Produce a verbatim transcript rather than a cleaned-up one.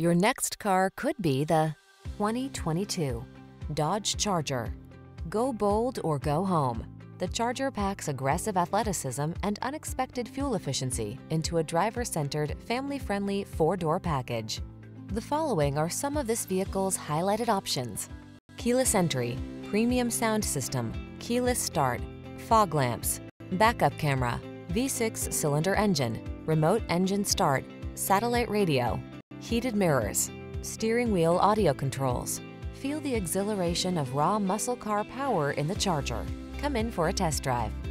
Your next car could be the twenty twenty-two Dodge Charger. Go bold or go home. The Charger packs aggressive athleticism and unexpected fuel efficiency into a driver-centered, family-friendly four-door package. The following are some of this vehicle's highlighted options: keyless entry, premium sound system, keyless start, fog lamps, backup camera, V six cylinder engine, remote engine start, satellite radio, heated mirrors, steering wheel audio controls. Feel the exhilaration of raw muscle car power in the Charger. Come in for a test drive.